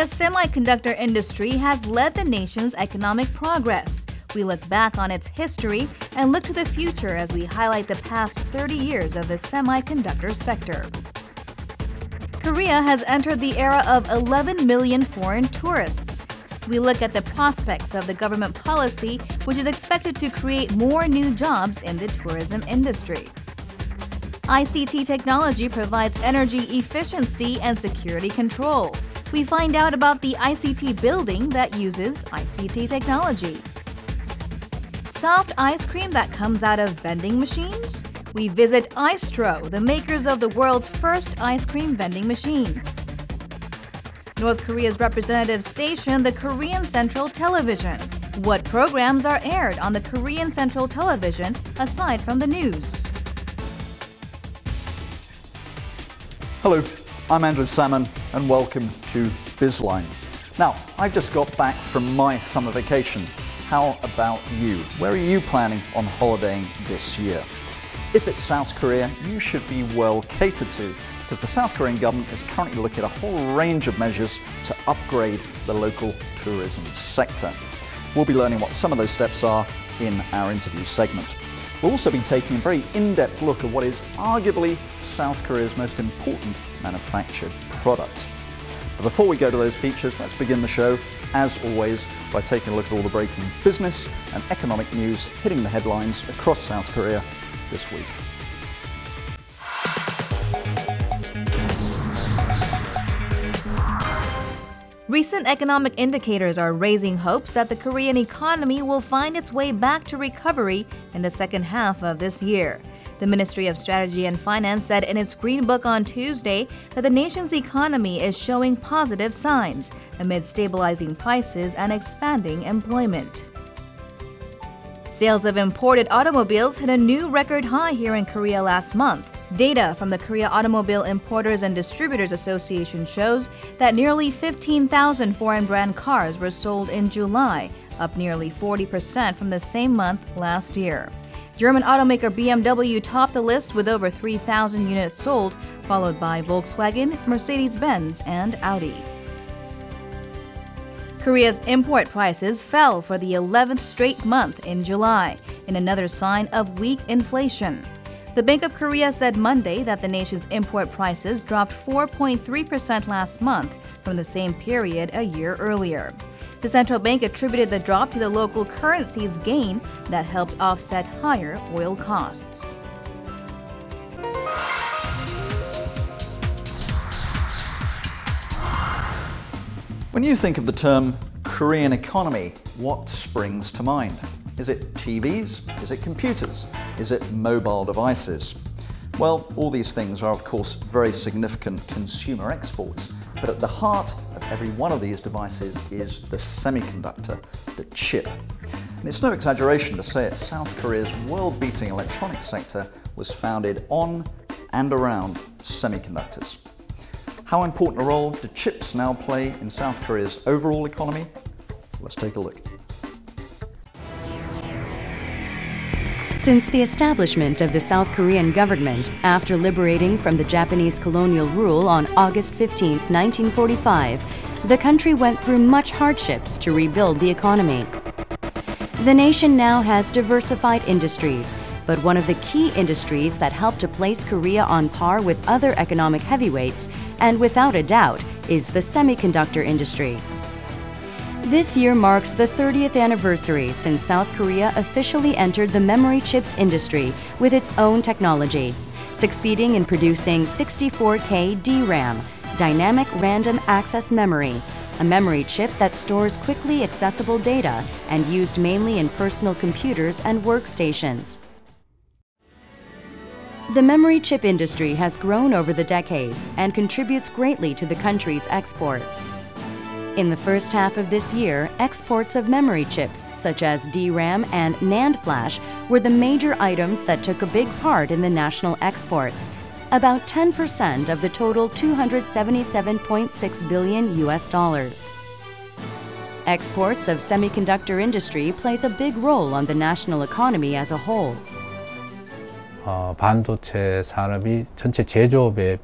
Korea's semiconductor industry has led the nation's economic progress. We look back on its history and look to the future as we highlight the past 30 years of the semiconductor sector. Korea has entered the era of 11 million foreign tourists. We look at the prospects of the government policy, which is expected to create more new jobs in the tourism industry. ICT technology provides energy efficiency and security control. We find out about the ICT building that uses ICT technology. Soft ice cream that comes out of vending machines? We visit Icetro, the makers of the world's first ice cream vending machine. North Korea's representative station, the Korean Central Television. What programs are aired on the Korean Central Television aside from the news? Hello, I'm Andrew Salmon and welcome to Bizline. Now, I just got back from my summer vacation. How about you? Where are you planning on holidaying this year? If it's South Korea, you should be well catered to, because the South Korean government is currently looking at a whole range of measures to upgrade the local tourism sector. We'll be learning what some of those steps are in our interview segment. We'll also be taking a very in-depth look at what is arguably South Korea's most important manufactured product. But before we go to those features, let's begin the show, as always, by taking a look at all the breaking business and economic news hitting the headlines across South Korea this week. Recent economic indicators are raising hopes that the Korean economy will find its way back to recovery in the second half of this year. The Ministry of Strategy and Finance said in its Green Book on Tuesday that the nation's economy is showing positive signs amid stabilizing prices and expanding employment. Sales of imported automobiles hit a new record high here in Korea last month. Data from the Korea Automobile Importers and Distributors Association shows that nearly 15,000 foreign brand cars were sold in July, up nearly 40% from the same month last year. German automaker BMW topped the list with over 3,000 units sold, followed by Volkswagen, Mercedes-Benz, and Audi. Korea's import prices fell for the 11th straight month in July, in another sign of weak inflation. The Bank of Korea said Monday that the nation's import prices dropped 4.3% last month from the same period a year earlier. The central bank attributed the drop to the local currency's gain that helped offset higher oil costs. When you think of the term Korean economy, what springs to mind? Is it TVs? Is it computers? Is it mobile devices? Well, all these things are, of course, very significant consumer exports. But at the heart of every one of these devices is the semiconductor, the chip. And it's no exaggeration to say that South Korea's world-beating electronics sector was founded on and around semiconductors. How important a role do chips now play in South Korea's overall economy? Let's take a look. Since the establishment of the South Korean government after liberating from the Japanese colonial rule on August 15, 1945, the country went through much hardships to rebuild the economy. The nation now has diversified industries, but one of the key industries that helped to place Korea on par with other economic heavyweights, and without a doubt, is the semiconductor industry. This year marks the 30th anniversary since South Korea officially entered the memory chips industry with its own technology, succeeding in producing 64K DRAM, dynamic random access memory, a memory chip that stores quickly accessible data and used mainly in personal computers and workstations. The memory chip industry has grown over the decades and contributes greatly to the country's exports. In the first half of this year, exports of memory chips, such as DRAM and NAND flash, were the major items that took a big part in the national exports, about 10% of the total $277.6 billion. Exports of semiconductor industry plays a big role on the national economy as a whole. 반도체 산업이 전체 제조업에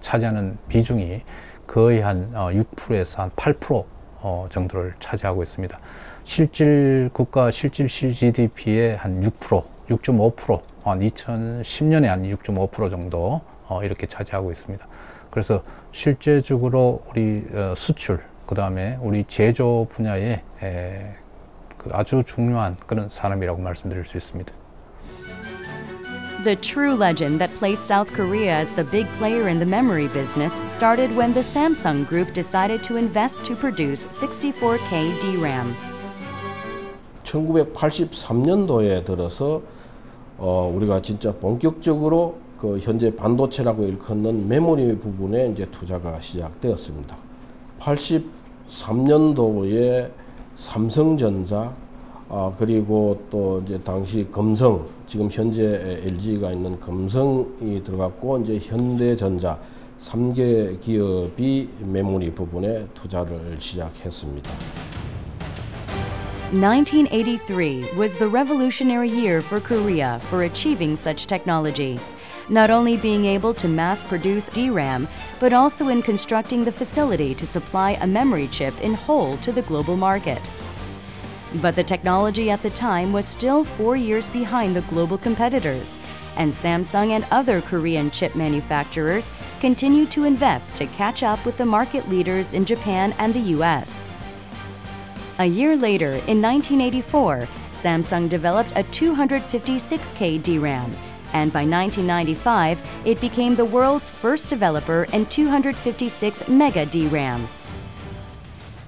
차지하는 비중이 거의 한 6%에서 한 8% 정도를 차지하고 있습니다. 실질 국가 실질 GDP의 한 6%, 6.5%, 2010년에 한 6.5% 정도 이렇게 차지하고 있습니다. 그래서 실제적으로 우리 수출, 그 다음에 우리 제조 분야에 아주 중요한 그런 산업이라고 말씀드릴 수 있습니다. The true legend that placed South Korea as the big player in the memory business started when the Samsung Group decided to invest to produce 64K DRAM. 1983년도에 들어서 우리가 진짜 본격적으로 그 현재 반도체라고 일컫는 메모리 부분에 이제 투자가 시작되었습니다. 83년도에 삼성전자, 그리고 또 이제 당시 금성, 지금 현재 LG가 있는 금성이 들어갔고, 이제 현대전자 3개 기업이 메모리 부분에 투자를 시작했습니다. 1983 was the revolutionary year for Korea for achieving such technology. Not only being able to mass produce DRAM, but also in constructing the facility to supply a memory chip in whole to the global market. But the technology at the time was still 4 years behind the global competitors, and Samsung and other Korean chip manufacturers continued to invest to catch up with the market leaders in Japan and the US. A year later, in 1984, Samsung developed a 256K DRAM, and by 1995, it became the world's first developer in 256 mega DRAM.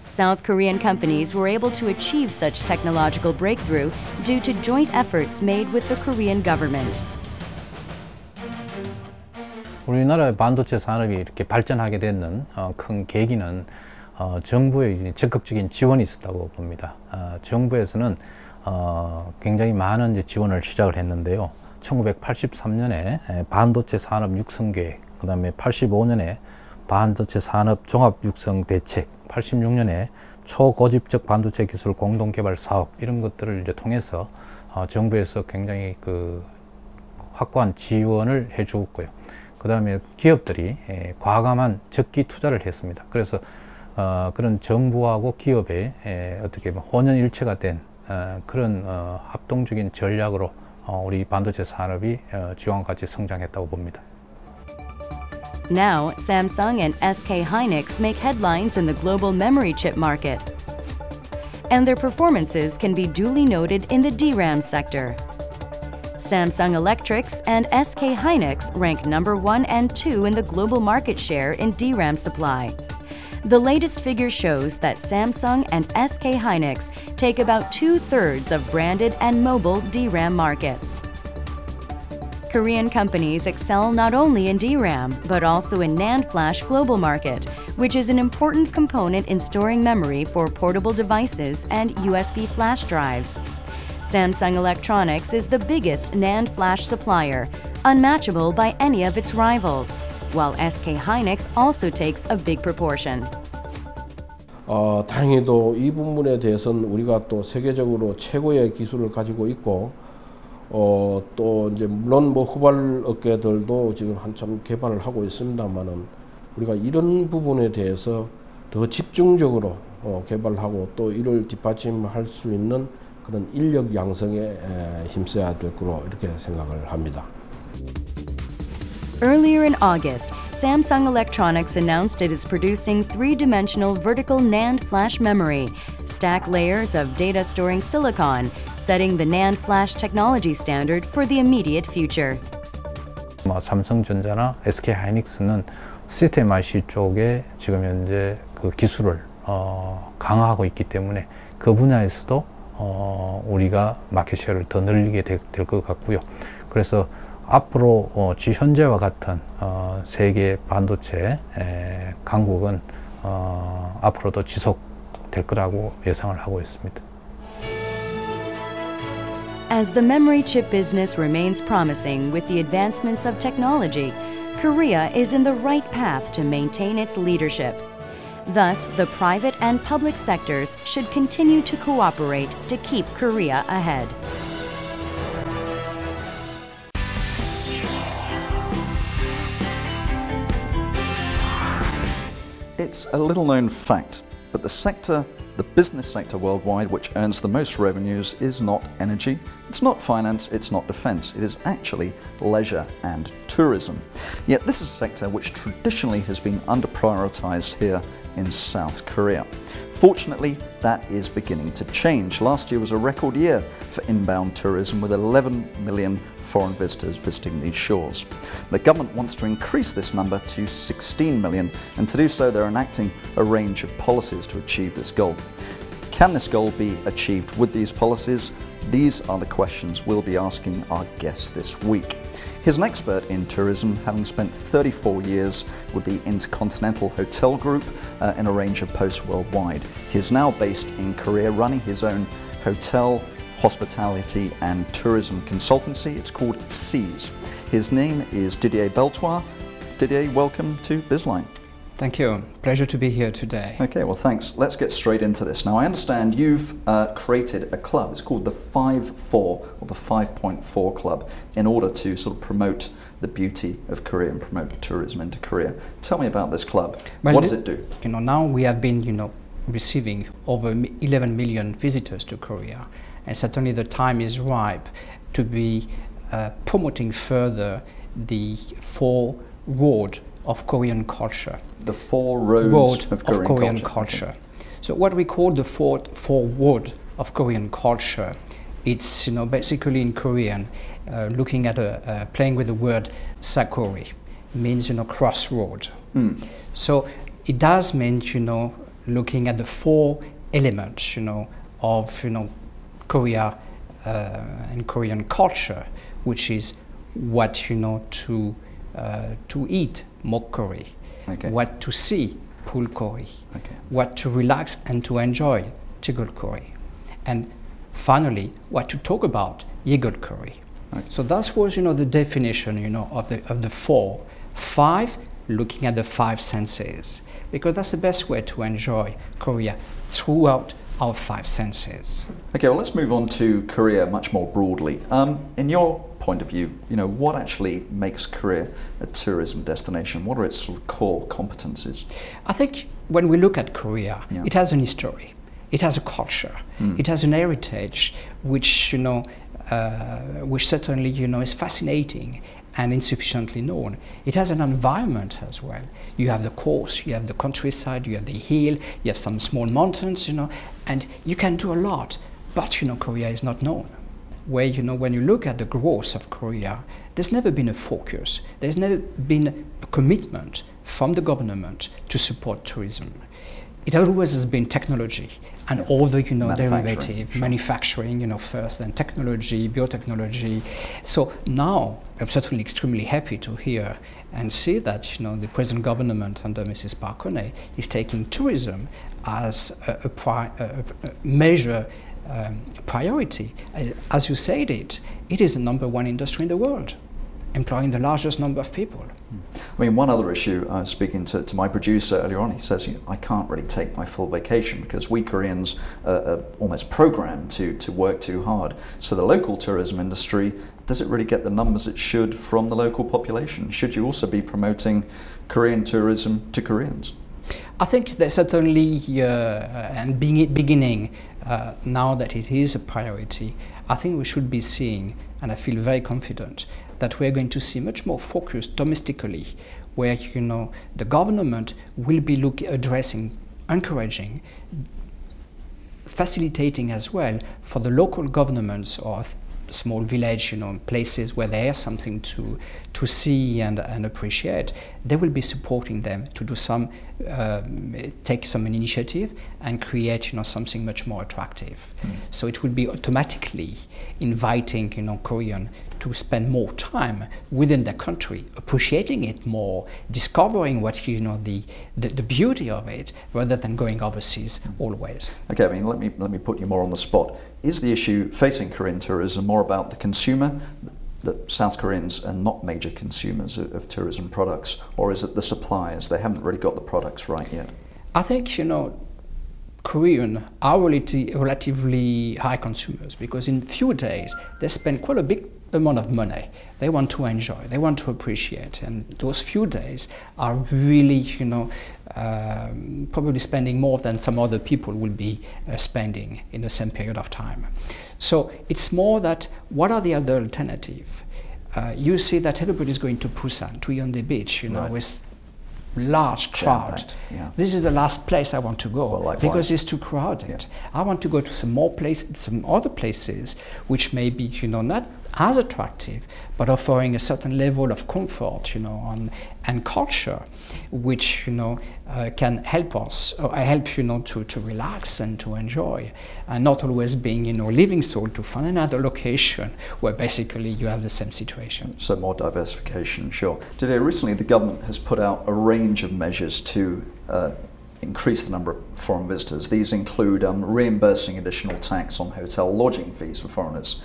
South Korean companies were able to achieve such technological breakthrough due to joint efforts made with the Korean government. 우리나라의 반도체 산업이 이렇게 발전하게 되는 큰 계기는 정부의 적극적인 지원이 있었다고 봅니다. 정부에서는 굉장히 많은 지원을 시작을 했는데요. 1983년에 반도체 산업 육성계획, 그 다음에 85년에 반도체 산업 종합 육성 대책, 86년에 초고집적 반도체 기술 공동 개발 사업, 이런 것들을 이제 통해서 정부에서 굉장히 그 확고한 지원을 해주었고요. 그 다음에 기업들이 과감한 적기 투자를 했습니다. 그래서 그런 정부하고 기업의 어떻게 보면 혼연일체가 된 그런 합동적인 전략으로 우리 반도체 산업이 지금과 같이 성장했다고 봅니다. Now, Samsung and SK Hynix make headlines in the global memory chip market. And their performances can be duly noted in the DRAM sector. Samsung Electronics and SK Hynix rank number 1 and 2 in the global market share in DRAM supply. The latest figure shows that Samsung and SK Hynix take about 2/3 of branded and mobile DRAM markets. Korean companies excel not only in DRAM, but also in NAND flash global market, which is an important component in storing memory for portable devices and USB flash drives. Samsung Electronics is the biggest NAND flash supplier, unmatchable by any of its rivals, while SK Hynix also takes a big proportion. 다행히도 이 부분에 대해서는 우리가 또 세계적으로 최고의 기술을 가지고 있고, 또 이제 물론 뭐 후발 업계들도 지금 한참 개발을 하고 있습니다만은 우리가 이런 부분에 대해서 더 집중적으로 개발하고 또 이를 뒷받침할 수 있는 그런 인력 양성에 힘써야 될 거로 이렇게 생각을 합니다. Earlier in August, Samsung Electronics announced it is producing three-dimensional vertical NAND flash memory, stack layers of data storing silicon, setting the NAND flash technology standard for the immediate future. 삼성전자나 SK 하이닉스는 시스템 IC 쪽에 지금 현재 그 기술을 강화하고 있기 때문에 그 분야에서도 우리가 마켓쉐어를 더 늘리게 될 것 같고요. 그래서 앞으로 현재와 같은 세계 반도체 강국은 앞으로도 지속될 거라고 예상을 하고 있습니다. As the memory chip business remains promising with the advancements of technology, Korea is in the right path to maintain its leadership. Thus, the private and public sectors should continue to cooperate to keep Korea ahead. It's a little known fact, but the sector, the business sector worldwide, which earns the most revenues is not energy, it's not finance, it's not defence, it is actually leisure and tourism. Yet this is a sector which traditionally has been under-prioritised here in South Korea. Fortunately, that is beginning to change. Last year was a record year for inbound tourism with 11 million foreign visitors visiting these shores. The government wants to increase this number to 16 million, and to do so they're enacting a range of policies to achieve this goal. Can this goal be achieved with these policies? These are the questions we'll be asking our guests this week. He's an expert in tourism, having spent 34 years with the Intercontinental Hotel Group in a range of posts worldwide. He's now based in Korea, running his own hotel, hospitality and tourism consultancy. It's called SEAS. His name is Didier Beltoise. Didier, welcome to Bizline. Thank you. Pleasure to be here today. Okay, well thanks. Let's get straight into this. Now I understand you've created a club. It's called the 5.4 or the 5.4 Club in order to sort of promote the beauty of Korea and promote tourism into Korea. Tell me about this club. Well, what does it do? You know, now we have been, you know, receiving over 11 million visitors to Korea, and certainly the time is ripe to be promoting further the four road of Korean culture. The four roads of Korean culture. So what we call the four road of Korean culture, it's, you know, basically in Korean, looking at playing with the word sakori, means, you know, crossroad. Mm. So it does mean, you know, looking at the four elements, you know, of, you know, Korea and Korean culture, which is what, you know, to eat, mokkori. Okay. What to see, pulkori. Okay. What to relax and to enjoy, jigolkori. And finally, what to talk about, yigolkori. Okay. So that was, you know, the definition, you know, of the four. Five, looking at the five senses, because that's the best way to enjoy Korea throughout our five senses. Okay, well let's move on to Korea much more broadly. In your point of view, you know, what actually makes Korea a tourism destination? What are its sort of core competencies? I think when we look at Korea, yeah, it has an history, it has a culture, mm, it has an heritage, which, you know, which certainly, you know, is fascinating and insufficiently known. It has an environment as well. You have the coast, you have the countryside, you have the hill, you have some small mountains, you know, and you can do a lot. But, you know, Korea is not known. Where, you know, when you look at the growth of Korea, there's never been a focus, there's never been a commitment from the government to support tourism. It always has been technology and all the, you know, derivative, sure, manufacturing, you know, first, then technology, biotechnology. So now I'm certainly extremely happy to hear and see that, you know, the present government under Mrs. Park Geun-hye is taking tourism as a major priority. As you said it, it is the #1 industry in the world, employing the largest number of people. I mean, one other issue, speaking to my producer earlier on, he says, you know, I can't really take my full vacation because we Koreans are almost programmed to work too hard. So the local tourism industry, does it really get the numbers it should from the local population? Should you also be promoting Korean tourism to Koreans? I think that certainly, and beginning now that it is a priority, I think we should be seeing, and I feel very confident, that we're going to see much more focus domestically, where, you know, the government will be addressing, encouraging, facilitating as well for the local governments or small village, you know, places where they have something to see and appreciate. They will be supporting them to do some, take some initiative and create, you know, something much more attractive. Mm. So it will be automatically inviting, you know, Korean to spend more time within their country, appreciating it more, discovering what, you know, the beauty of it, rather than going overseas always. Okay, I mean, let me put you more on the spot. Is the issue facing Korean tourism more about the consumer, that South Koreans are not major consumers of tourism products, or is it the suppliers? They haven't really got the products right yet. I think, you know, Koreans are relatively high consumers, because in few days they spend quite a big amount of money. They want to enjoy, they want to appreciate, and those few days are really, you know, probably spending more than some other people will be spending in the same period of time. So it's more that, what are the other alternatives? You see that everybody's going to Busan, to Yeondae Beach, you know, with large crowd. This is the last place I want to go, because it's too crowded. I want to go to some more places, some other places which may be, you know, not as attractive, but offering a certain level of comfort, you know, and culture, which, you know, can help us, or help, you know, to relax and to enjoy, and not always being, you know, leaving Seoul to find another location where basically you have the same situation. So more diversification, sure. Today, recently, the government has put out a range of measures to increase the number of foreign visitors. These include reimbursing additional tax on hotel lodging fees for foreigners,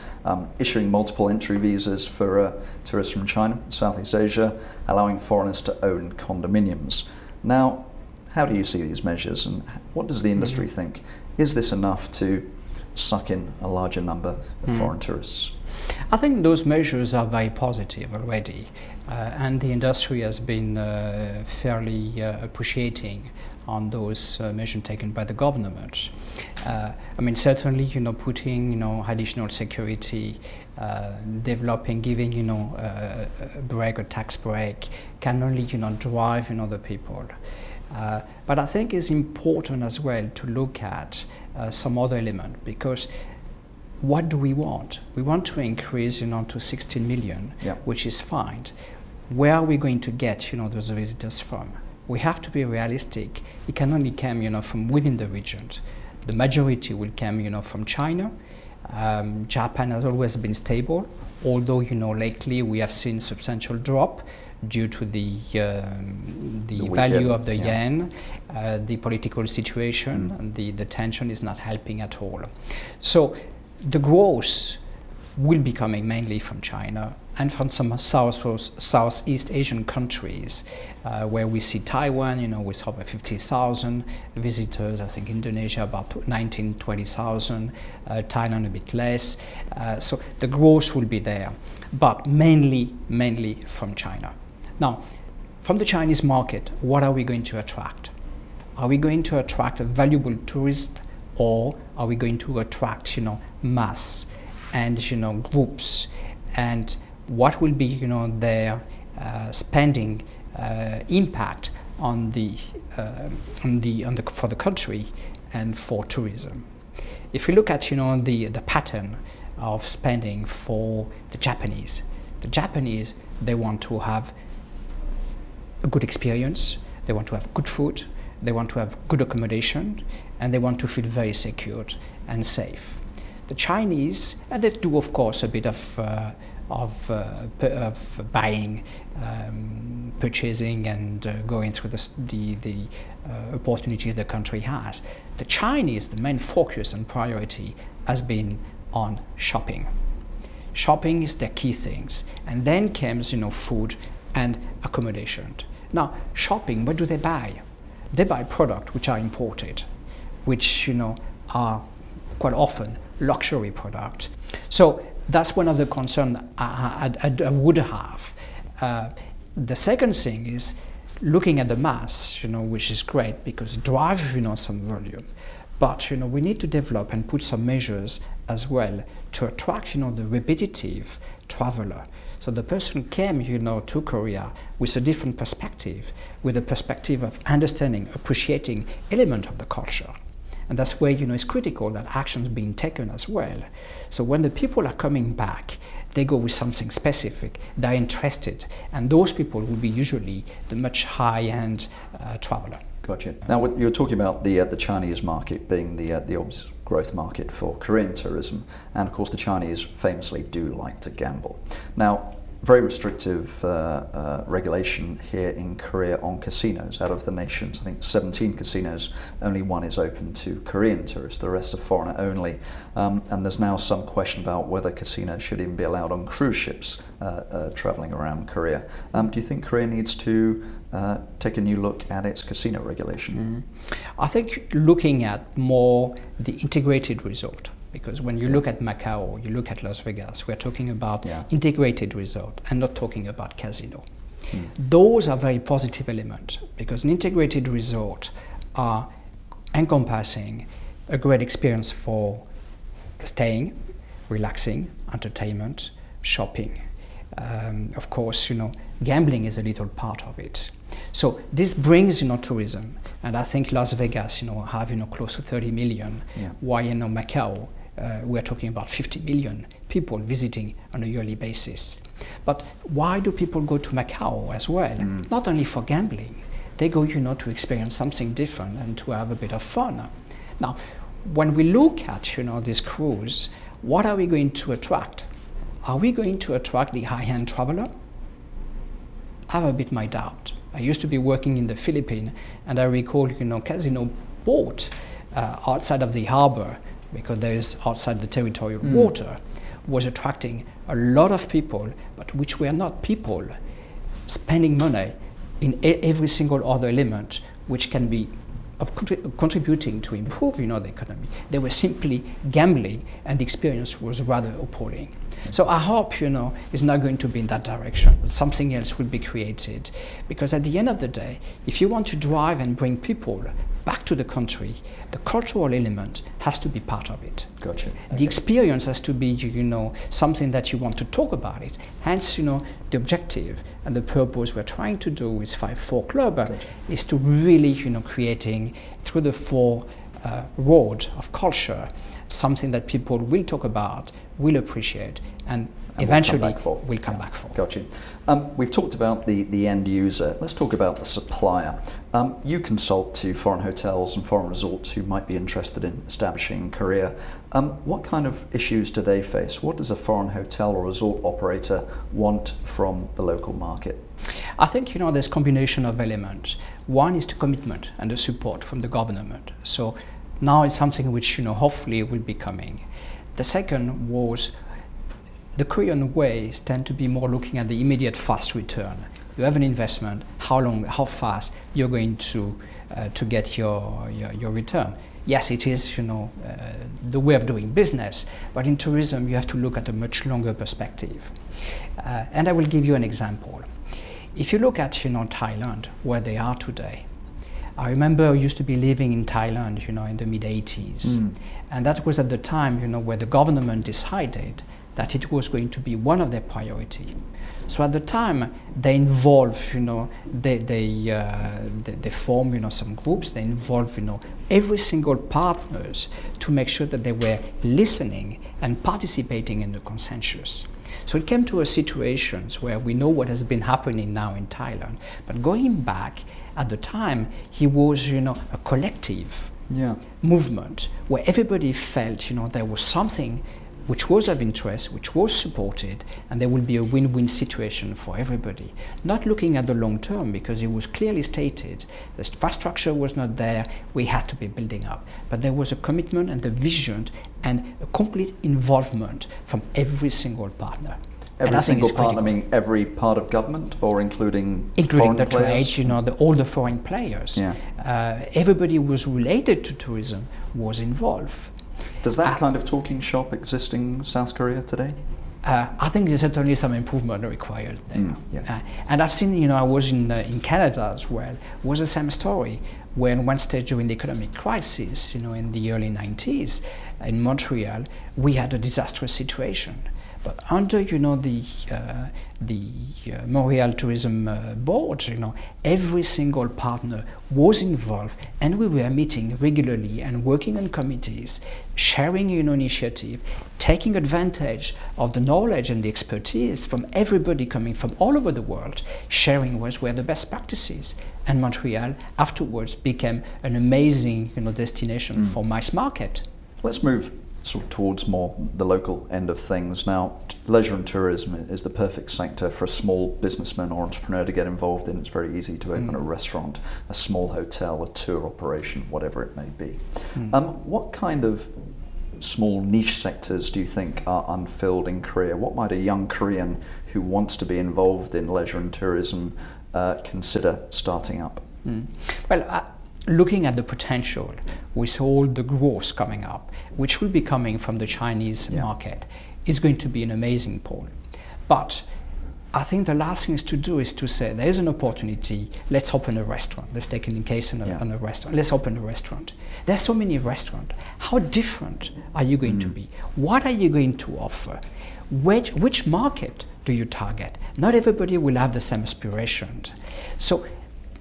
issuing multiple entry visas for tourists from China, Southeast Asia, allowing foreigners to own condominiums. Now, how do you see these measures, and what does the industry think? Is this enough to suck in a larger number of foreign tourists? I think those measures are very positive already, and the industry has been fairly appreciating on those measures taken by the government. I mean, certainly, you know, putting, you know, additional security, developing, giving, you know, a break, a tax break, can only, you know, drive, you know, the people. But I think it's important as well to look at some other element, because what do we want? We want to increase, you know, to 16 million, which is fine. Where are we going to get, you know, those visitors from? We have to be realistic. It can only come, you know, from within the region. The majority will come, you know, from China. Japan has always been stable, although, you know, lately we have seen substantial drop due to the value of the yen, the political situation, and the tension is not helping at all. So the growth will be coming mainly from China and from some Southeast Asian countries, where we see Taiwan, you know, with over 50,000 visitors. I think Indonesia about 19,000-20,000, Thailand a bit less. So the growth will be there, but mainly from China. Now, from the Chinese market, what are we going to attract? Are we going to attract a valuable tourist, or are we going to attract, you know, mass and, you know, groups? And what will be, you know, their spending impact for the country and for tourism? If you look at, you know, the pattern of spending for the Japanese, they want to have a good experience, they want to have good food, they want to have good accommodation, and they want to feel very secured and safe. The Chinese, and they do, of course, a bit of buying, purchasing, and going through the opportunity the country has. The Chinese, the main focus and priority has been on shopping. Shopping is their key things, and then comes, you know, food and accommodation. Now, shopping, what do they buy? They buy products which are imported, which, you know, are quite often luxury product. So that's one of the concerns I would have. The second thing is looking at the mass, you know, which is great because it drives, you know, some volume. But, you know, we need to develop and put some measures as well to attract, you know, the repetitive traveler. So the person came, you know, to Korea with a different perspective, with a perspective of understanding, appreciating element of the culture. And that's where, you know, it's critical that actions being taken as well. So when the people are coming back, they go with something specific, they're interested, and those people will be usually the much high-end traveler. Gotcha. Now, what you're talking about, the Chinese market being the obvious growth market for Korean tourism, and of course the Chinese famously do like to gamble. Now, very restrictive regulation here in Korea on casinos. Out of the nation's, I think, 17 casinos, only one is open to Korean tourists, the rest are foreigner only. And there's now some question about whether casinos should even be allowed on cruise ships traveling around Korea. Do you think Korea needs to take a new look at its casino regulation? I think looking at more the integrated resort. Because when you look at Macau, you look at Las Vegas, we're talking about integrated resort and not talking about casino. Mm. Those are very positive elements because an integrated resort are encompassing a great experience for staying, relaxing, entertainment, shopping. Of course, you know, gambling is a little part of it. So this brings, you know, tourism, and I think Las Vegas, you know, have, you know, close to 30 million. Yeah. While, you know, Macau, we're talking about 50 million people visiting on a yearly basis. But why do people go to Macau as well? Mm. Not only for gambling, they go, you know, to experience something different and to have a bit of fun. Now, when we look at, you know, this cruise, what are we going to attract? Are we going to attract the high-end traveler? I have a bit my doubt. I used to be working in the Philippines, and I recall, you know, casino boat outside of the harbor, because there is outside the territorial water, was attracting a lot of people, but which were not people spending money in every single other element, which can be of contributing to improve, you know, the economy. They were simply gambling, and the experience was rather appalling. So I hope, you know, it's not going to be in that direction. Something else will be created, because at the end of the day, if you want to drive and bring people back to the country, the cultural element has to be part of it. Gotcha. The experience has to be, you know, something that you want to talk about it. Hence, you know, the objective and the purpose we're trying to do with 5.4 Club is to really, you know, creating through the four roads of culture, something that people will talk about, will appreciate, and eventually will come back for. Gotcha. We've talked about the end user. Let's talk about the supplier. You consult to foreign hotels and foreign resorts who might be interested in establishing in Korea. What kind of issues do they face? What does a foreign hotel or resort operator want from the local market? I think, you know, there's a combination of elements. One is the commitment and the support from the government. So now it's something which, you know, hopefully will be coming. The second was the Korean ways tend to be more looking at the immediate fast return. You have an investment, how long, how fast you're going to get your return. Yes, it is, you know, the way of doing business, but in tourism you have to look at a much longer perspective. And I will give you an example. If you look at, you know, Thailand, where they are today, I remember I used to be living in Thailand, you know, in the mid-80s. Mm. And that was at the time, you know, where the government decided that it was going to be one of their priority. So at the time, they involve, you know, they form, you know, some groups. They involve, you know, every single partners to make sure that they were listening and participating in the consensus. So it came to a situation where we know what has been happening now in Thailand. But going back, at the time, he was, you know, a collective movement where everybody felt, you know, there was something which was of interest, which was supported, and there will be a win-win situation for everybody. Not looking at the long term, because it was clearly stated the infrastructure was not there, we had to be building up. But there was a commitment and a vision and a complete involvement from every single partner. Every single partner, I mean every part of government, or including the trade, you know, all the foreign players. Yeah. Everybody was related to tourism was involved. Does that kind of talking shop exist in South Korea today? I think there's certainly some improvement required there. And I've seen, you know, I was in Canada as well. It was the same story. When one stage during the economic crisis, you know, in the early 90s, in Montreal, we had a disastrous situation. But under, you know, the Montreal Tourism Board, you know, every single partner was involved, and we were meeting regularly and working on committees, sharing, you know, initiative, taking advantage of the knowledge and the expertise from everybody coming from all over the world, sharing what were the best practices. And Montreal afterwards became an amazing, you know, destination for mass market. Let's move sort of towards more the local end of things. Now, leisure and tourism is the perfect sector for a small businessman or entrepreneur to get involved in. It's very easy to open a restaurant, a small hotel, a tour operation, whatever it may be. What kind of small niche sectors do you think are unfilled in Korea? What might a young Korean who wants to be involved in leisure and tourism consider starting up? Well, looking at the potential with all the growth coming up, which will be coming from the Chinese market, is going to be an amazing pull. But I think the last thing to do is to say, there is an opportunity, let's open a restaurant. Let's take an case on a restaurant. Let's open a restaurant. There's so many restaurants. How different are you going to be? What are you going to offer? Which market do you target? Not everybody will have the same aspirations. So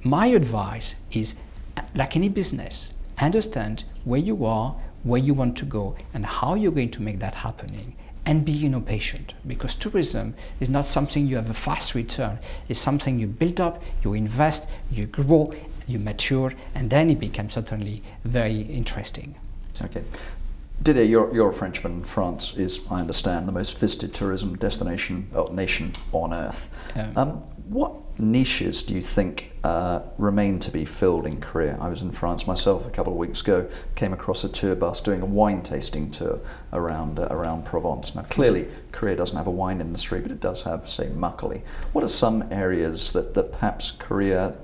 my advice is, like any business, understand where you are, where you want to go, and how you're going to make that happening. And be patient, because tourism is not something you have a fast return. It's something you build up, you invest, you grow, you mature, and then it becomes certainly very interesting. Okay. Didier, you're a Frenchman. France is, I understand, the most visited tourism destination or nation on earth. What niches do you think remain to be filled in Korea? I was in France myself a couple of weeks ago, came across a tour bus doing a wine tasting tour around Provence. Now clearly Korea doesn't have a wine industry, but it does have, say, makgeolli. What are some areas that perhaps Korea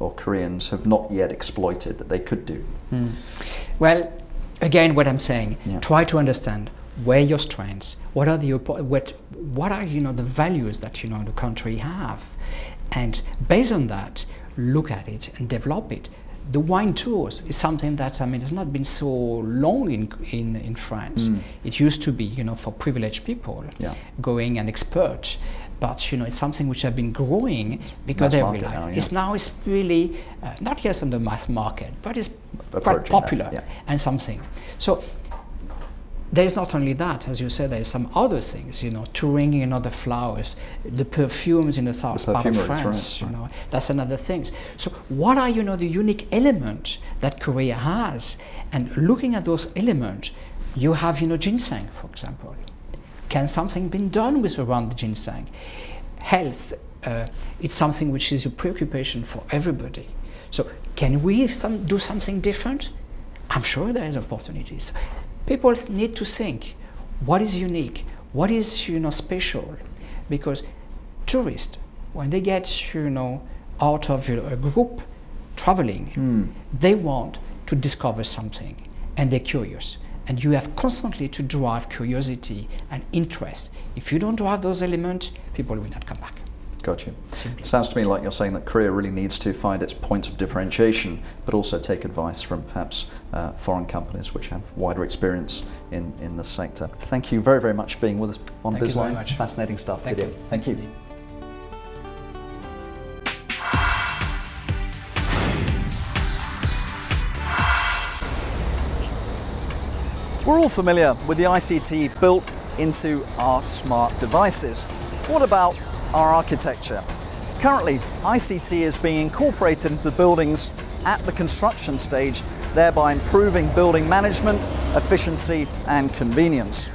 or Koreans have not yet exploited that they could do? Well, again, what I'm saying, try to understand where your strengths, what are the values that the country have, and based on that, look at it and develop it. The wine tours is something that, I mean, it's not been so long in France. It used to be, for privileged people going and expert, but it's something which have been growing because they realize it's really not just on the mass market, but it's quite popular and something. So there's not only that, as you said, there's some other things, touring and other flowers, the perfumes in the south part of France, that's another thing. So what are, the unique elements that Korea has? And looking at those elements, you have, ginseng, for example. Can something be done with around the ginseng? Health, it's something which is a preoccupation for everybody. So can we do something different? I'm sure there is opportunities. People need to think, what is unique? What is, special? Because tourists, when they get, out of a group traveling, they want to discover something, and they're curious. And you have constantly to drive curiosity and interest. If you don't drive those elements, people will not come back. Gotcha. Simply. Sounds to me like you're saying that Korea really needs to find its points of differentiation, but also take advice from perhaps foreign companies which have wider experience in the sector. Thank you very, very much for being with us on Bizline. Thank you very much. Fascinating stuff. Thank you. Thank you. We're all familiar with the ICT built into our smart devices. What about our architecture? Currently, ICT is being incorporated into buildings at the construction stage, thereby improving building management, efficiency and convenience.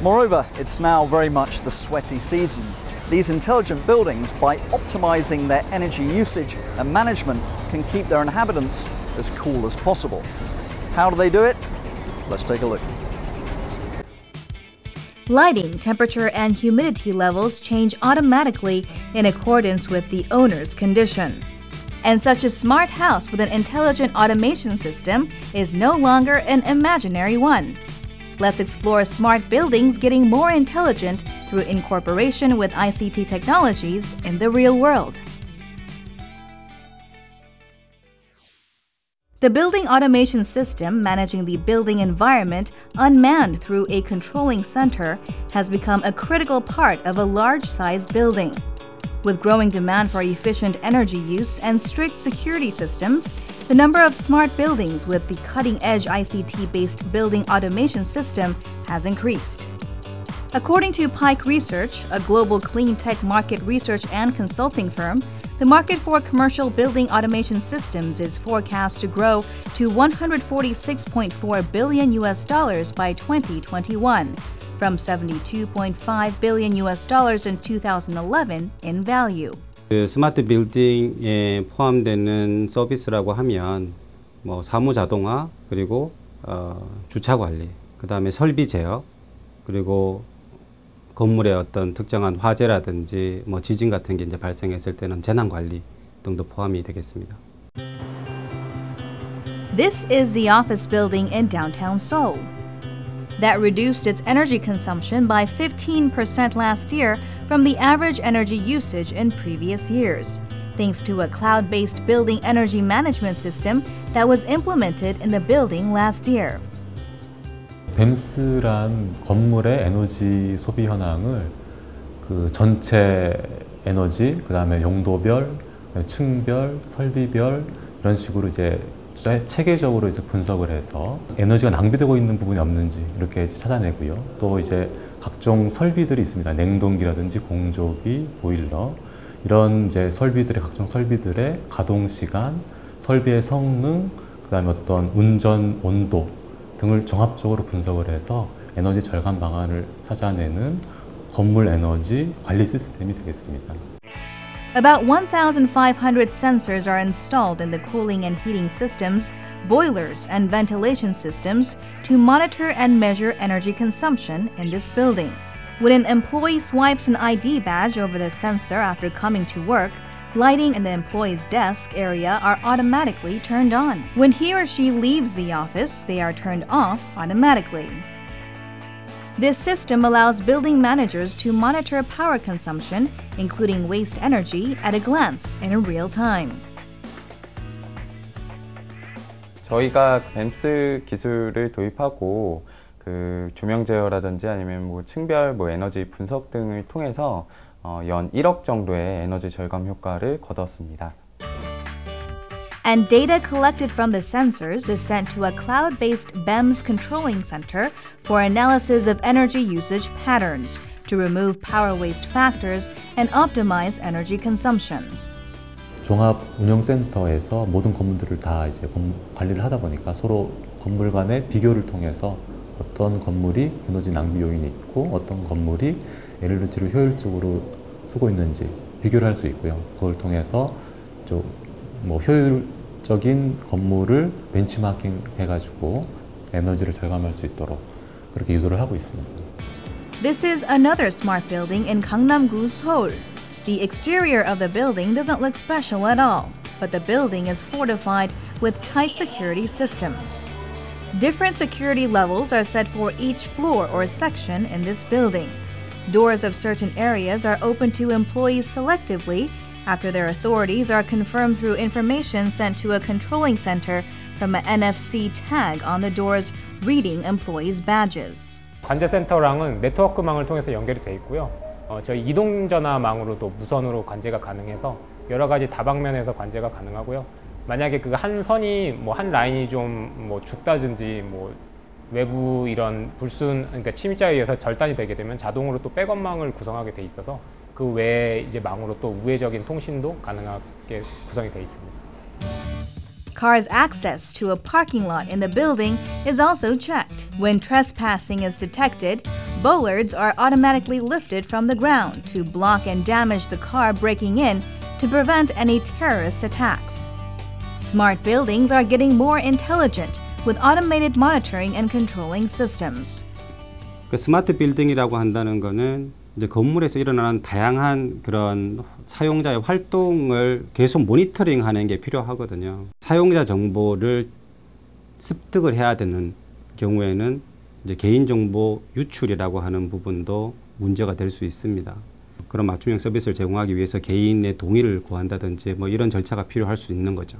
Moreover, it's now very much the sweaty season. These intelligent buildings, by optimizing their energy usage and management, can keep their inhabitants as cool as possible. How do they do it? Let's take a look. Lighting, temperature, and humidity levels change automatically in accordance with the owner's condition. And such a smart house with an intelligent automation system is no longer an imaginary one. Let's explore smart buildings getting more intelligent through incorporation with ICT technologies in the real world. The building automation system managing the building environment unmanned through a controlling center has become a critical part of a large-sized building. With growing demand for efficient energy use and strict security systems, the number of smart buildings with the cutting-edge ICT-based building automation system has increased. According to Pike Research, a global clean tech market research and consulting firm, the market for commercial building automation systems is forecast to grow to $146.4 billion by 2021, from $72.5 billion in 2011 in value. 스마트 빌딩에 포함되는 서비스라고 하면 사무 자동화, 그리고 주차 관리, 그다음에 설비 제어, 그리고 건물의 어떤 특정한 화재라든지 지진 같은 게 발생했을 때는 재난 관리 등도 포함이 되겠습니다. This is the office building in downtown Seoul that reduced its energy consumption by 15% last year from the average energy usage in previous years, thanks to a cloud-based building energy management system that was implemented in the building last year. 벤스란 건물의 에너지 소비 현황을 그 전체 에너지, 그다음에 용도별, 층별, 설비별 이런 식으로 이제 체계적으로 이제 분석을 해서 에너지가 낭비되고 있는 부분이 없는지 이렇게 이제 찾아내고요. 또 이제 각종 설비들이 있습니다. 냉동기라든지 공조기, 보일러 이런 이제 설비들의 각종 설비들의 가동 시간, 설비의 성능, 그다음에 어떤 운전 온도 등을 종합적으로 분석을 해서 에너지 절감 방안을 찾아내는 건물 에너지 관리 시스템이 되겠습니다. About 1,500 sensors are installed in the cooling and heating systems, boilers and ventilation systems to monitor and measure energy consumption in this building. When an employee swipes an ID badge over the sensor after coming to work, lighting in the employee's desk area are automatically turned on. When he or she leaves the office, they are turned off automatically. This system allows building managers to monitor power consumption, including waste energy, at a glance in real time. 저희가 벤스 기술을 도입하고 그 조명 제어라든지 아니면 뭐 층별 뭐 에너지 분석 등을 통해서 연 1억 정도의 에너지 절감 효과를 거뒀습니다. And data collected from the sensors is sent to a cloud-based BEMS controlling center for analysis of energy usage patterns to remove power waste factors and optimize energy consumption. 종합 운영센터에서 모든 건물들을 다 이제 관리를 하다 보니까 서로 건물 간의 비교를 통해서 어떤 건물이 에너지 낭비 요인이 있고 어떤 건물이 LNG를 효율적으로 쓰고 있는지 비교를 할 수 있고요. 그걸 통해서 좀 뭐 효율적인 건물을 벤치마킹 해가지고 에너지를 절감할 수 있도록 그렇게 유도를 하고 있습니다. This is another smart building in Gangnam-gu, Seoul. The exterior of the building doesn't look special at all, but the building is fortified with tight security systems. Different security levels are set for each floor or section in this building. Doors of certain areas are open to employees selectively after their authorities are confirmed through information sent to a controlling center from an NFC tag on the doors reading employees' badges. 관제센터랑은 네트워크망을 통해서 연결이 돼 있고요. 저희 이동전화망으로도 무선으로 관제가 가능해서 여러 가지 다방면에서 관제가 가능하고요. 만약에 그 한 선이 뭐 한 라인이 좀 뭐 죽다든지 뭐 외부 이런 불순 그러니까 침입자에 의해서 절단이 되게 되면 자동으로 또 백업망을 구성하게 돼 있어서 그 외에 이제 망으로 또 우회적인 통신도 가능하게 구성이 돼 있습니다. Cars' access to a parking lot in the building is also checked. When trespassing is detected, bollards are automatically lifted from the ground to block and damage the car breaking in to prevent any terrorist attacks. Smart buildings are getting more intelligent with automated monitoring and controlling systems. 그 스마트 빌딩이라고 한다는 거는 이제 건물에서 일어나는 다양한 그런 사용자의 활동을 계속 모니터링하는 게 필요하거든요. 사용자 정보를 습득을 해야 되는 경우에는 이제 개인정보 유출이라고 하는 부분도 문제가 될 수 있습니다. 그런 맞춤형 서비스를 제공하기 위해서 개인의 동의를 구한다든지 뭐 이런 절차가 필요할 수 있는 거죠.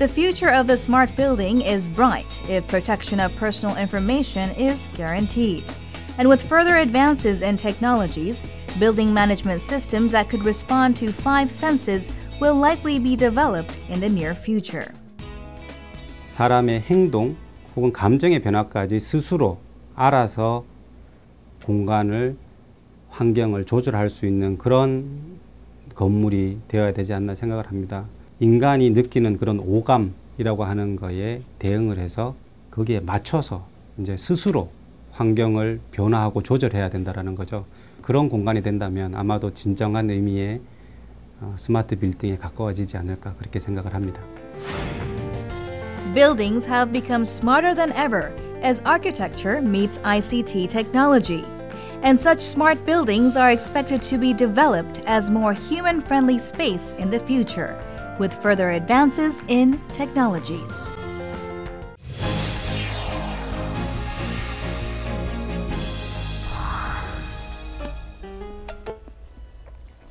The future of the smart building is bright if protection of personal information is guaranteed. And with further advances in technologies, building management systems that could respond to five senses will likely be developed in the near future. 사람의 행동 혹은 감정의 변화까지 스스로 알아서 공간을 환경을 조절할 수 있는 그런 건물이 되어야 되지 않나 생각을 합니다. 인간이 느끼는 그런 오감이라고 하는 거에 대응을 해서 거기에 맞춰서 이제 스스로 환경을 변화하고 조절해야 된다라는 거죠. 그런 공간이 된다면 아마도 진정한 의미의 스마트 빌딩에 가까워지지 않을까 그렇게 생각을 합니다. Buildings have become smarter than ever as architecture meets ICT technology. And such smart buildings are expected to be developed as more human-friendly space in the future, with further advances in technologies.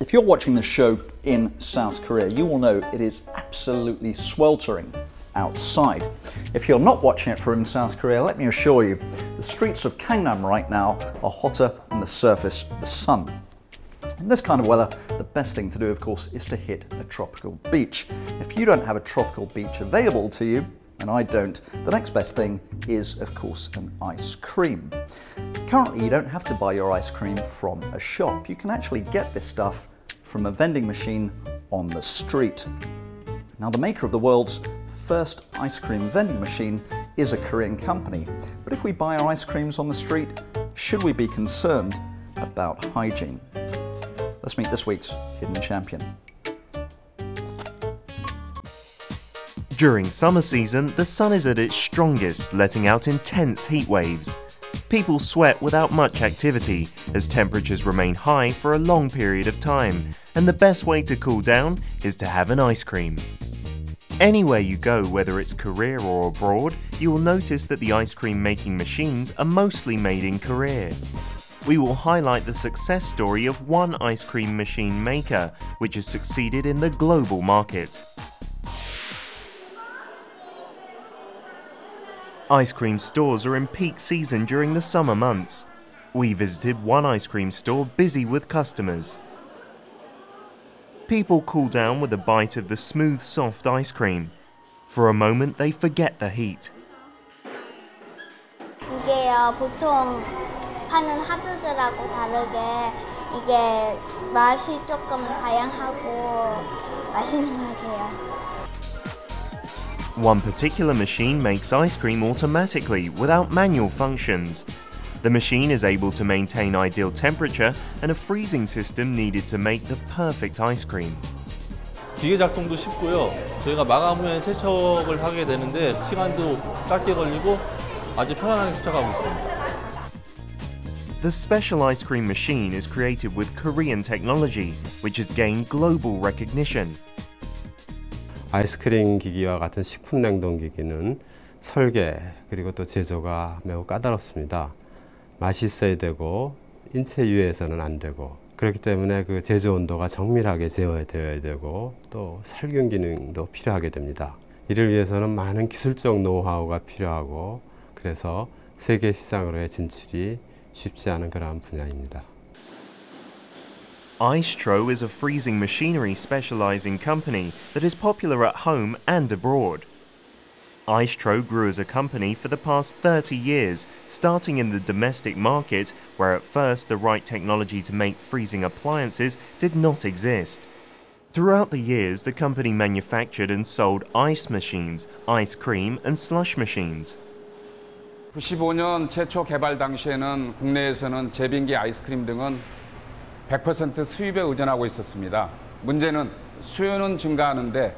If you're watching this show in South Korea, you will know it is absolutely sweltering outside. If you're not watching it from South Korea, let me assure you, the streets of Gangnam right now are hotter than the surface of the sun. In this kind of weather, the best thing to do, of course, is to hit a tropical beach. If you don't have a tropical beach available to you, and I don't, the next best thing is, of course, an ice cream. Currently, you don't have to buy your ice cream from a shop. You can actually get this stuff from a vending machine on the street. Now, the maker of the world's first ice cream vending machine is a Korean company. But if we buy our ice creams on the street, should we be concerned about hygiene? Let's meet this week's hidden champion. During summer season, the sun is at its strongest, letting out intense heat waves. People sweat without much activity, as temperatures remain high for a long period of time, and the best way to cool down is to have an ice cream. Anywhere you go, whether it's Korea or abroad, you will notice that the ice cream making machines are mostly made in Korea. We will highlight the success story of one ice cream machine maker, which has succeeded in the global market. Ice cream stores are in peak season during the summer months. We visited one ice cream store busy with customers. People cool down with a bite of the smooth, soft ice cream. For a moment, they forget the heat. 이게요, 보통 파는 하드드라고 다르게 이게 맛이 조금 다양하고 맛있는 것 같아요. One particular machine makes ice cream automatically, without manual functions. The machine is able to maintain ideal temperature and a freezing system needed to make the perfect ice cream. 기계 작동도 쉽고요. 저희가 마감 후에 세척을 하게 되는데 시간도 짧게 걸리고 아주 편안하게 세척하고 있습니다. The special ice cream machine is created with Korean technology, which has gained global recognition. 아이스크림 기기와 같은 식품 냉동 기기는 설계 그리고 또 제조가 매우 까다롭습니다. 맛이 있어야 되고 인체 유해에서는 안 되고 그렇기 때문에 그 제조 온도가 정밀하게 제어되어야 되고 또 살균 기능도 필요하게 됩니다. 이를 위해서는 많은 기술적 노하우가 필요하고 그래서 세계 시장으로의 진출이 쉽지 않은 그런 분야입니다. Icetro is a freezing machinery specializing company that is popular at home and abroad. Icetro grew as a company for the past 30 years, starting in the domestic market, where at first the right technology to make freezing appliances did not exist. Throughout the years, the company manufactured and sold ice machines, ice cream and slush machines. 95년 최초 개발 당시에는 국내에서는 제빙기 아이스크림 등은 100% 수입에 의존하고 있었습니다. 문제는 수요는 증가하는데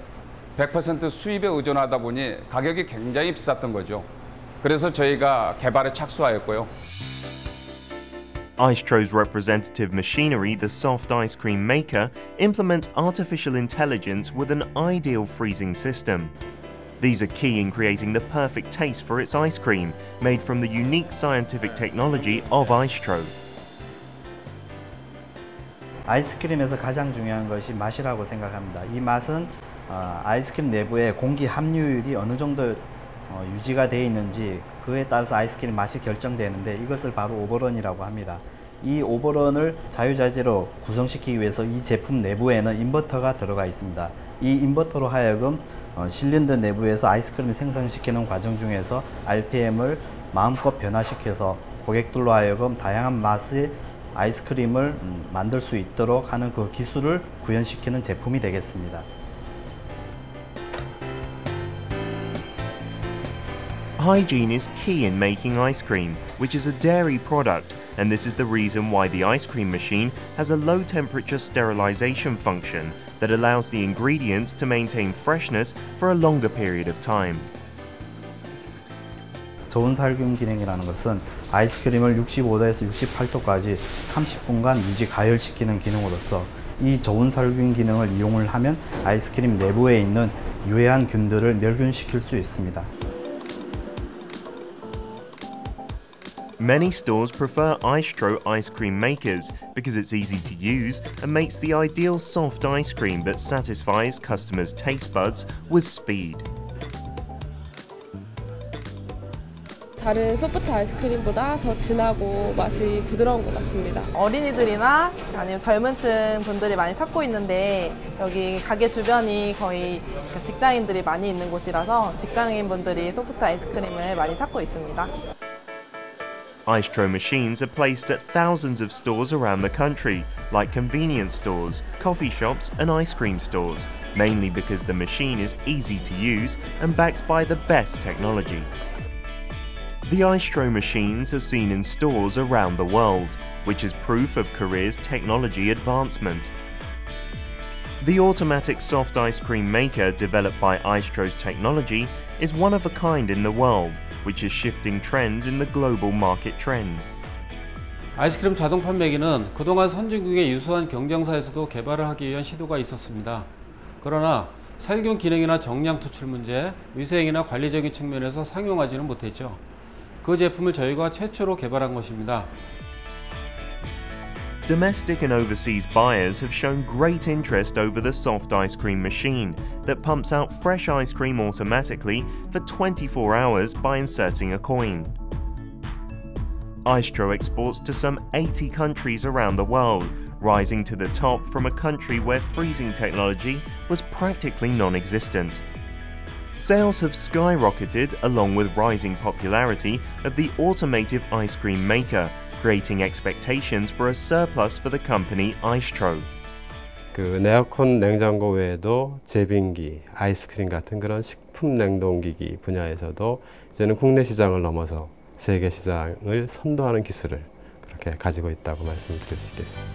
100% 수입에 의존하다 보니 가격이 굉장히 비쌌던 거죠. 그래서 저희가 개발에 착수하였고요. Icetro's representative machinery, the soft ice cream maker, implements artificial intelligence with an ideal freezing system. These are key in creating the perfect taste for its ice cream, made from the unique scientific technology of Icetro. 아이스크림에서 가장 중요한 것이 맛이라고 생각합니다. 이 맛은 아이스크림 내부의 공기 함유율이 어느 정도 유지가 되어 있는지 그에 따라서 아이스크림 맛이 결정되는데 이것을 바로 오버런이라고 합니다. 이 오버런을 자유자재로 구성시키기 위해서 이 제품 내부에는 인버터가 들어가 있습니다. 이 인버터로 하여금 실린더 내부에서 아이스크림을 생성시키는 과정 중에서 RPM을 마음껏 변화시켜서 고객들로 하여금 다양한 맛의 아이스크림을 만들 수 있도록 하는 그 기술을 구현시키는 제품이 되겠습니다. Hygiene is key in making ice cream, which is a dairy product, and this is the reason why the ice cream machine has a low temperature sterilization function that allows the ingredients to maintain freshness for a longer period of time. 저온 살균 기능이라는 것은 아이스크림을 65도에서 68도까지 30분간 유지 가열시키는 기능으로서 이 저온 살균 기능을 이용을 하면 아이스크림 내부에 있는 유해한 균들을 멸균시킬 수 있습니다. Many stores prefer Icetro ice cream makers because it's easy to use and makes the ideal soft ice cream that satisfies customers' taste buds with speed. 다른 소프트 아이스크림보다 더 진하고 맛이 부드러운 것 같습니다. 어린이들이나 아니면 젊은 층 분들이 많이 찾고 있는데 여기 가게 주변이 거의 직장인들이 많이 있는 곳이라서 직장인 분들이 소프트 아이스크림을 많이 찾고 있습니다. Icetro machines are placed at thousands of stores around the country, like convenience stores, coffee shops and ice cream stores, mainly because the machine is easy to use and backed by the best technology. The Icetro machines are seen in stores around the world, which is proof of Korea's technology advancement. The automatic soft ice cream maker developed by Icetro's technology is one of a kind in the world, which is shifting trends in the global market trend. 아이스크림 자동 판매기는 그동안 선진국의 유수한 경쟁사에서도 개발을 하기 위한 시도가 있었습니다. 그러나 살균 기능이나 정량 투출 문제, 위생이나 관리적인 측면에서 상용하지는 못했죠. 그 제품을 저희가 최초로 개발한 것입니다. Domestic and overseas buyers have shown great interest over the soft ice cream machine that pumps out fresh ice cream automatically for 24 hours by inserting a coin. Icetro exports to some 80 countries around the world, rising to the top from a country where freezing technology was practically non-existent. Sales have skyrocketed along with rising popularity of the automated ice cream maker, creating expectations for a surplus for the company Icetro. 에어컨 냉장고 외에도 제빙기, 아이스크림 같은 그런 식품 냉동기기 분야에서도 이제는 국내 시장을 넘어서 세계 시장을 선도하는 기술을 그렇게 가지고 있다고 말씀드릴 수 있겠습니다.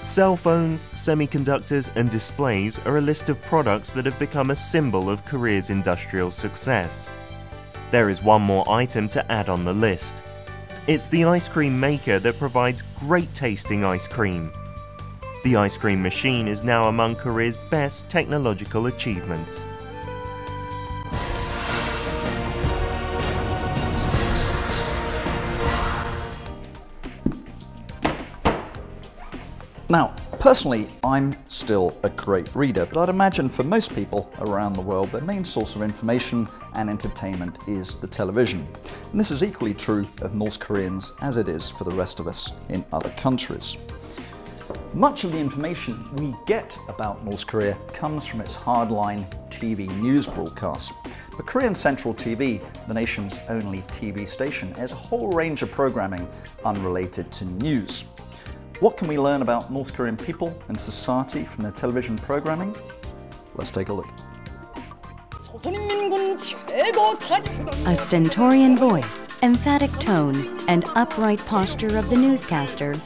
Cell phones, semiconductors and displays are a list of products that have become a symbol of Korea's industrial success. There is one more item to add on the list. It's the ice cream maker that provides great tasting ice cream. The ice cream machine is now among Korea's best technological achievements. Now, personally, I'm still a great reader, but I'd imagine for most people around the world, their main source of information and entertainment is the television. And this is equally true of North Koreans as it is for the rest of us in other countries. Much of the information we get about North Korea comes from its hardline TV news broadcasts. But Korean Central TV, the nation's only TV station, has a whole range of programming unrelated to news. What can we learn about North Korean people and society from their television programming? Let's take a look. A stentorian voice, emphatic tone, and upright posture of the newscaster.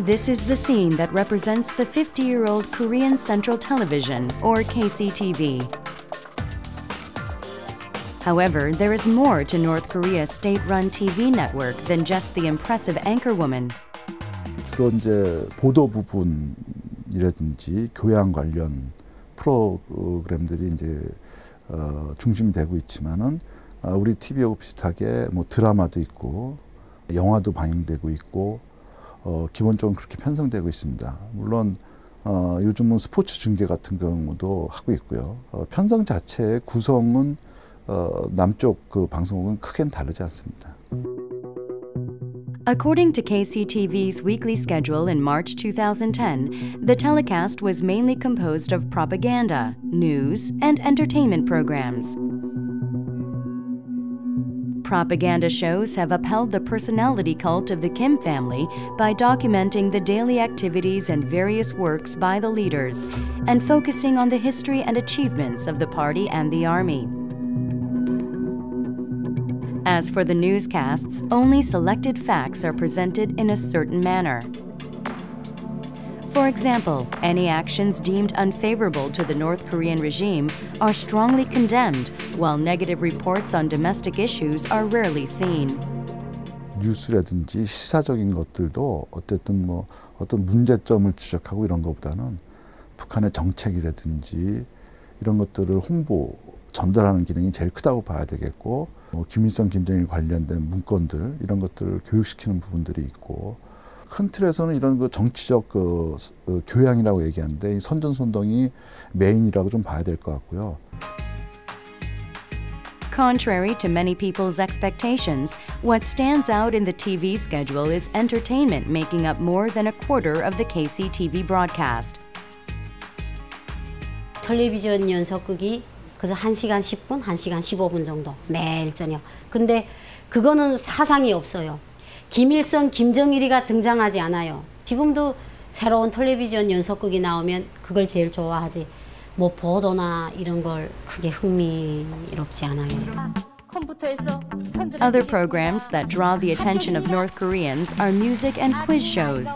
This is the scene that represents the 50-year-old Korean Central Television, or KCTV. However, there is more to North Korea's state-run TV network than just the impressive anchorwoman. 주로 이제 보도 부분이라든지 교양 관련 프로그램들이 이제 중심이 되고 있지만은 우리 TV하고 비슷하게 뭐 드라마도 있고 영화도 방영되고 있고 기본적으로 그렇게 편성되고 있습니다. 물론 요즘은 스포츠 중계 같은 경우도 하고 있고요. 편성 자체의 구성은 남쪽 그 방송국은 크게는 다르지 않습니다. According to KCTV's weekly schedule in March 2010, the telecast was mainly composed of propaganda, news, and entertainment programs. Propaganda shows have upheld the personality cult of the Kim family by documenting the daily activities and various works by the leaders, and focusing on the history and achievements of the party and the army. As for the newscasts, only selected facts are presented in a certain manner. For example, any actions deemed unfavorable to the North Korean regime are strongly condemned, while negative reports on domestic issues are rarely seen. 뉴스라든지 시사적인 것들도 어쨌든 뭐 어떤 문제점을 지적하고 이런 것보다는 북한의 정책이라든지 이런 것들을 홍보 전달하는 기능이 제일 크다고 봐야 되겠고. 뭐 김일성, 김정일 관련된 문건들 이런 것들을 교육시키는 부분들이 있고, 큰 틀에서는 이런 그 정치적 그 교양이라고 얘기하는데 이 선전선동이 메인이라고 좀 봐야 될 것 같고요. Contrary to many people's expectations, what stands out in the TV schedule is entertainment, making up more than a quarter of the KCTV broadcast. 텔레비전 연속극이 그래서 1시간 10분, 1시간 15분 정도 매일 저녁. 근데 그거는 사상이 없어요. 김일성, 김정일이가 등장하지 않아요. 지금도 새로운 텔레비전 연속극이 나오면 그걸 제일 좋아하지. 뭐 보도나 이런 걸 크게 흥미롭지 않아요. Other programs that draw the attention of North Koreans are music and quiz shows.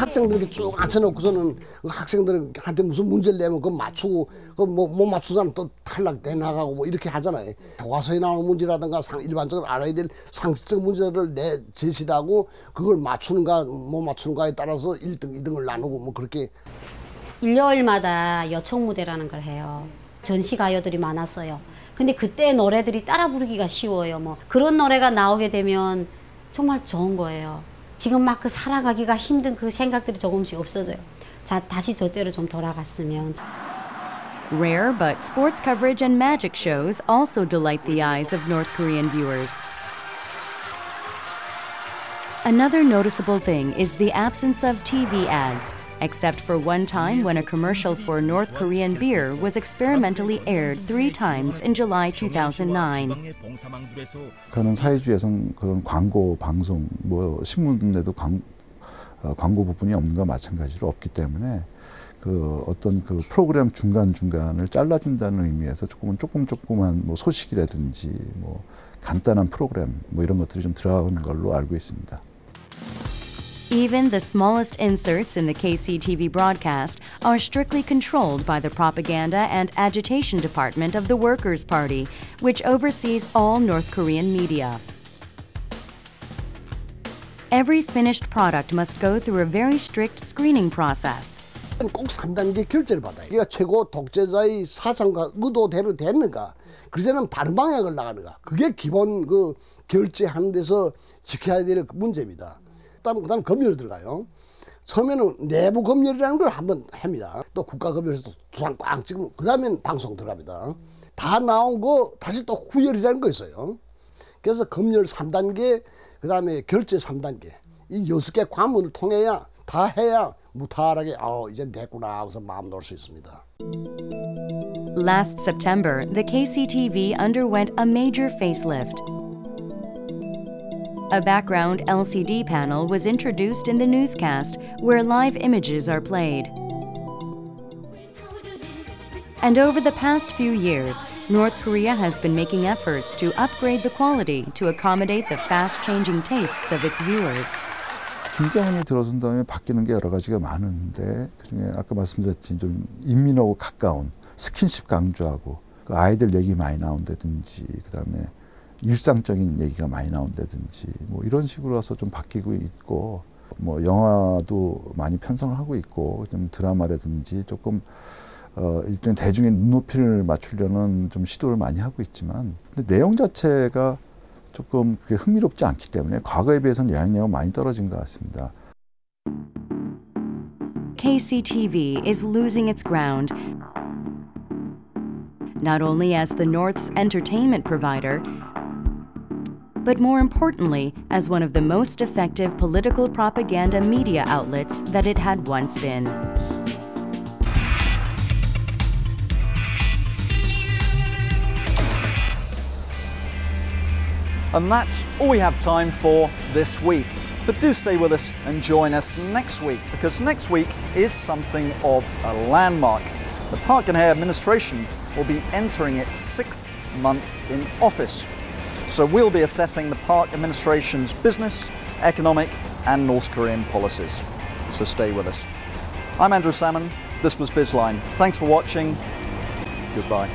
학생들이 쭉 앉혀놓고서는 학생들한테 무슨 문제를 내면 그거 맞추고 그거 못 맞추자면 또 탈락돼 나가고 뭐 이렇게 하잖아요. 교과서에 나오는 문제라든가 일반적으로 알아야 될 상식적 문제를 내 제시하고 그걸 맞추는가 못 맞추는가에 따라서 1등, 2등을 나누고 뭐 그렇게. 일요일마다 여청 무대라는 걸 해요. 전시 가요들이 많았어요. 근데 그때 노래들이 따라 부르기가 쉬워요. 뭐 그런 노래가 나오게 되면 정말 좋은 거예요. 지금 막 그 살아가기가 힘든 그 생각들이 조금씩 없어져요. 자, 다시 저때로 좀 돌아갔으면. Rare but sports coverage and magic shows also delight the eyes of North Korean viewers. Another noticeable thing is the absence of TV ads, except for one time when a commercial for North Korean beer was experimentally aired 3 times in July 2009. 북한은 사회주의에선 그런 광고 방송, 뭐 신문에도 광고 부분이 없는 것 마찬가지로 없기 때문에 그 어떤 그 프로그램 중간중간을 잘라준다는 의미에서 조금한 뭐 소식이라든지 뭐 간단한 프로그램 뭐 이런 것들이 좀 들어가는 걸로 알고 있습니다. Even the smallest inserts in the KCTV broadcast are strictly controlled by the propaganda and agitation department of the Workers' Party, which oversees all North Korean media. Every finished product must go through a very strict screening process. 꼭 3단계 결제를 받아요. 이게 최고 독재자의 사상과 의도대로 됐는가, 그래서는 바른 방향을 나가는가, 그게 기본 그 결제하는 데서 지켜야 될 문제입니다. 그다음 검열을 들어가요. 처음에는 내부 검열이라는 걸 한번 합니다. 또 국가 검열에서 두상 꽝 찍고 그다음엔 방송 들어갑니다. 다 나온 거 다시 또 후열이라는 거 있어요. 그래서 검열 3단계, 그다음에 결제 3단계. 이 6개 관문을 통해야 다 해야 무탈하게 이제 됐구나 하고서 마음 놓을 수 있습니다. Last September, the KCTV underwent a major facelift. A background LCD panel was introduced in the newscast where live images are played. And over the past few years, North Korea has been making efforts to upgrade the quality to accommodate the fast-changing tastes of its viewers. 김정은이 들어선 다음에 바뀌는 게 여러 가지가 많은데 그중에 아까 말씀드렸듯이 좀 인민하고 가까운 스킨십 강조하고 그 아이들 얘기 많이 나온다든지 그다음에 일상적인 얘기가 많이 나온다든지 뭐 이런 식으로 해서 좀 바뀌고 있고 뭐 영화도 많이 편성을 하고 있고 좀 드라마라든지 조금 일종의 대중의 눈높이를 맞추려는 좀 시도를 많이 하고 있지만 근데 내용 자체가 조금 그게 흥미롭지 않기 때문에 과거에 비해서는 영향력이 많이 떨어진 것 같습니다. KCTV is losing its ground. Not only as the North's entertainment provider, but more importantly, as one of the most effective political propaganda media outlets that it had once been. And that's all we have time for this week. But do stay with us and join us next week, because next week is something of a landmark. The Park Geun-hye administration will be entering its 6th month in office. So we'll be assessing the Park administration's business, economic, and North Korean policies. So stay with us. I'm Andrew Salmon. This was Bizline. Thanks for watching. Goodbye.